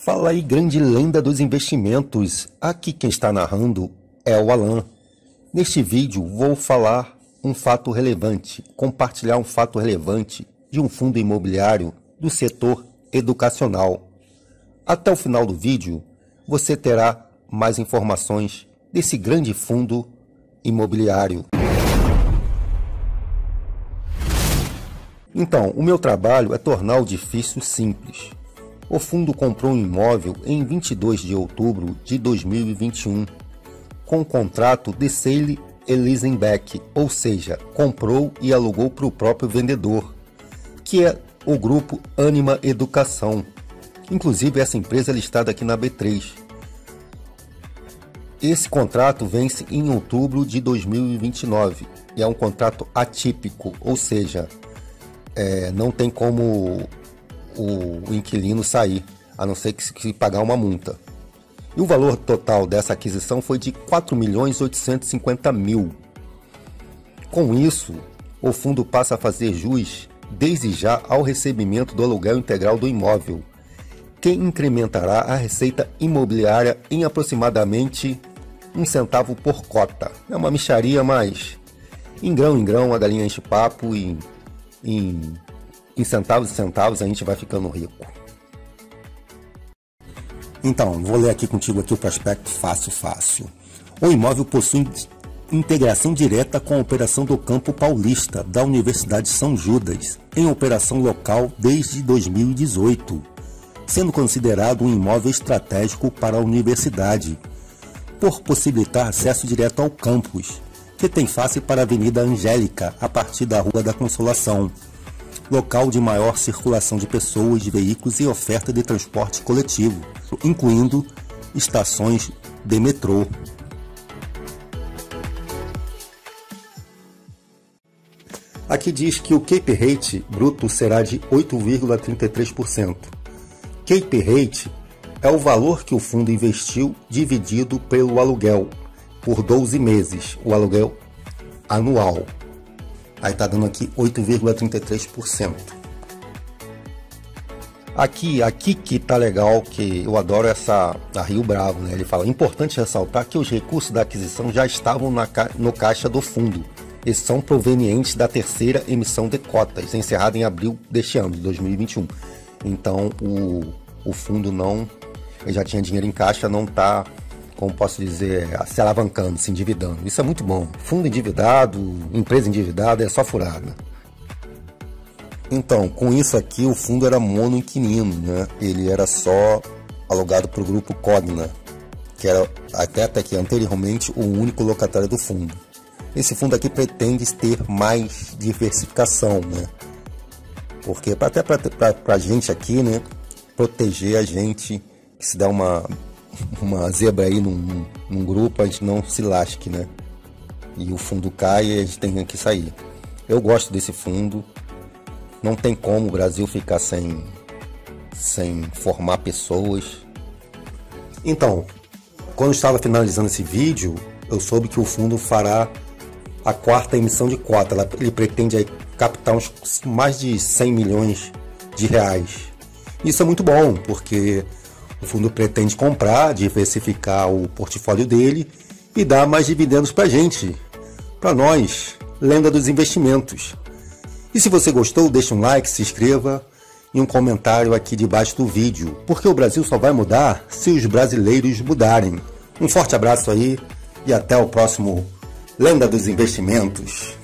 Fala aí, grande lenda dos investimentos. Aqui quem está narrando é o Alan. Neste vídeo vou falar um fato relevante, compartilhar um fato relevante de um fundo imobiliário do setor educacional. Até o final do vídeo você terá mais informações desse grande fundo imobiliário. Então, o meu trabalho é tornar o difícil simples. O fundo comprou um imóvel em 22 de outubro de 2021, com um contrato de sale e leaseback, ou seja, comprou e alugou para o próprio vendedor, que é o grupo Anima Educação. Inclusive, essa empresa é listada aqui na B3. Esse contrato vence em outubro de 2029 e é um contrato atípico, ou seja, não tem como o inquilino sair, a não ser que pagar uma multa. E o valor total dessa aquisição foi de 4.850.000. Com isso, o fundo passa a fazer jus desde já ao recebimento do aluguel integral do imóvel, que incrementará a receita imobiliária em aproximadamente 1 centavo por cota. É uma mixaria, mas em grão, a galinha enche papo e em centavos e centavos a gente vai ficando rico. Então, vou ler aqui contigo aqui o prospecto fácil. O imóvel possui integração direta com a operação do Campo Paulista da Universidade São Judas, em operação local desde 2018, sendo considerado um imóvel estratégico para a universidade, por possibilitar acesso direto ao campus, que tem face para a Avenida Angélica, a partir da Rua da Consolação, local de maior circulação de pessoas, de veículos e oferta de transporte coletivo, incluindo estações de metrô. Aqui diz que o Cap Rate bruto será de 8,33%. Cap Rate é o valor que o fundo investiu dividido pelo aluguel, por 12 meses, o aluguel anual. Aí tá dando aqui 8,33%. Aqui que tá legal, que eu adoro essa da Rio Bravo, né? Ele fala: importante ressaltar que os recursos da aquisição já estavam no caixa do fundo e são provenientes da terceira emissão de cotas, encerrada em abril deste ano, de 2021. Então o fundo já tinha dinheiro em caixa, não tá, como posso dizer, se alavancando, se endividando. Isso é muito bom. Fundo endividado, empresa endividada, é só furada. Então, com isso aqui, o fundo era monoinquilino, né? Ele era só alugado para o grupo Cogna, que era até aqui anteriormente o único locatário do fundo. Esse fundo aqui pretende ter mais diversificação, né? Porque até para a gente aqui, né, proteger a gente, que se dá uma zebra aí num grupo, a gente não se lasque, né? E o fundo cai e a gente tem que sair. Eu gosto desse fundo. Não tem como o Brasil ficar sem formar pessoas. Então, quando eu estava finalizando esse vídeo, eu soube que o fundo fará a 4ª emissão de cota. Ele pretende aí captar mais de 100 milhões de reais. Isso é muito bom, porque o fundo pretende comprar, diversificar o portfólio dele e dar mais dividendos para a gente, para nós, lenda dos investimentos. E se você gostou, deixa um like, se inscreva e um comentário aqui debaixo do vídeo, porque o Brasil só vai mudar se os brasileiros mudarem. Um forte abraço aí e até o próximo Lenda dos Investimentos.